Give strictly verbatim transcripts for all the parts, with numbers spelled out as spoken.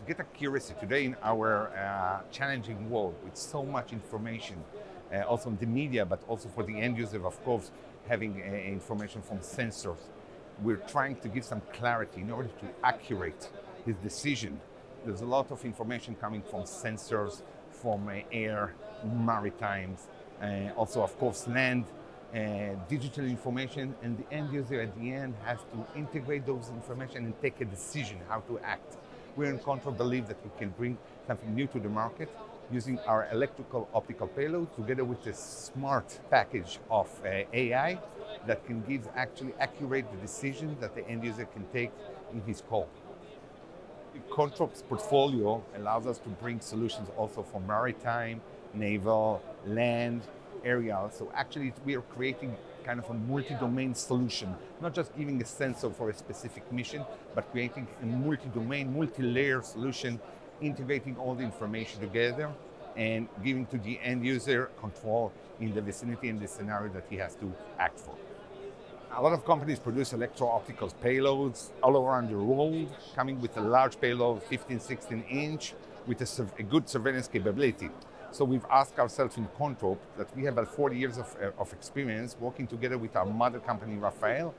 to get accuracy today in our uh, challenging world with so much information, uh, also in the media, but also for the end user, of course, having uh, information from sensors. We're trying to give some clarity in order to accurate his decision. There's a lot of information coming from sensors, from uh, air, maritime, uh, also, of course, land, uh, digital information, and the end user at the end has to integrate those information and take a decision how to act. We in Controp believe that we can bring something new to the market using our electrical optical payload together with a smart package of uh, A I that can give actually accurate the decision that the end user can take in his call. Controp's portfolio allows us to bring solutions also for maritime, naval, land, aerial. So actually we are creating kind of a multi-domain solution, not just giving a sensor for a specific mission, but creating a multi-domain, multi-layer solution, integrating all the information together and giving to the end user control in the vicinity and the scenario that he has to act for. A lot of companies produce electro-optical payloads all around the world, coming with a large payload, fifteen, sixteen inch, with a, a good surveillance capability. So we've asked ourselves in Controp that we have about forty years of, uh, of experience working together with our mother company, Rafael,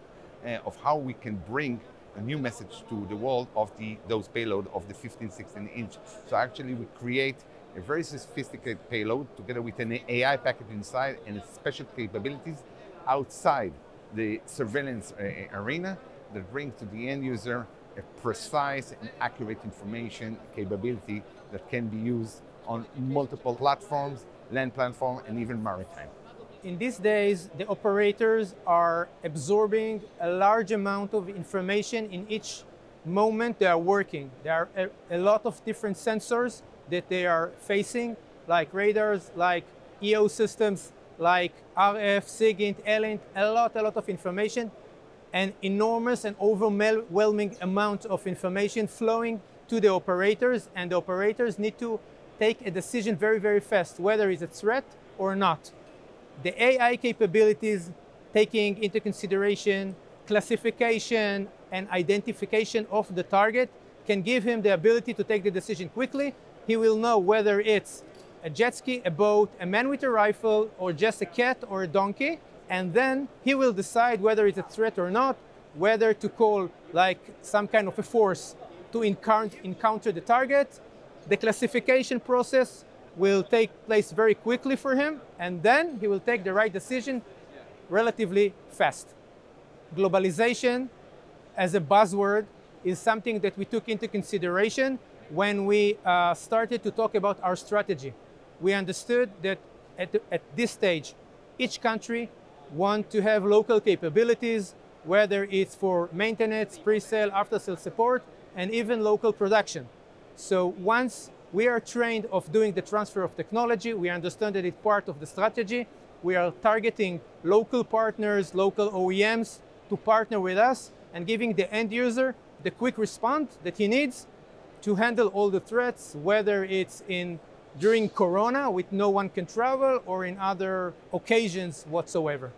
uh, of how we can bring a new message to the world of the, those payload of the fifteen, sixteen inch. So actually we create a very sophisticated payload together with an A I package inside and special capabilities outside the surveillance uh, arena that brings to the end user a precise and accurate information capability that can be used on multiple platforms, land platform, and even maritime. In these days, the operators are absorbing a large amount of information in each moment they are working. There are a, a lot of different sensors that they are facing, like radars, like E O systems, like R F, SIGINT, ELINT, a lot, a lot of information, an enormous and overwhelming amount of information flowing to the operators, and the operators need to take a decision very, very fast, whether it's a threat or not. The A I capabilities, taking into consideration classification and identification of the target, can give him the ability to take the decision quickly. He will know whether it's a jet ski, a boat, a man with a rifle, or just a cat or a donkey. And then he will decide whether it's a threat or not, whether to call like some kind of a force to encounter the target. The classification process will take place very quickly for him, and then he will take the right decision relatively fast. Globalization as a buzzword is something that we took into consideration when we uh, started to talk about our strategy. We understood that at, the, at this stage, each country wants to have local capabilities, whether it's for maintenance, pre-sale, after-sale support, and even local production. So once we are trained of doing the transfer of technology, we understand that it's part of the strategy. We are targeting local partners, local O E Ms to partner with us and giving the end user the quick response that he needs to handle all the threats, whether it's in during Corona, with no one can travel, or in other occasions whatsoever.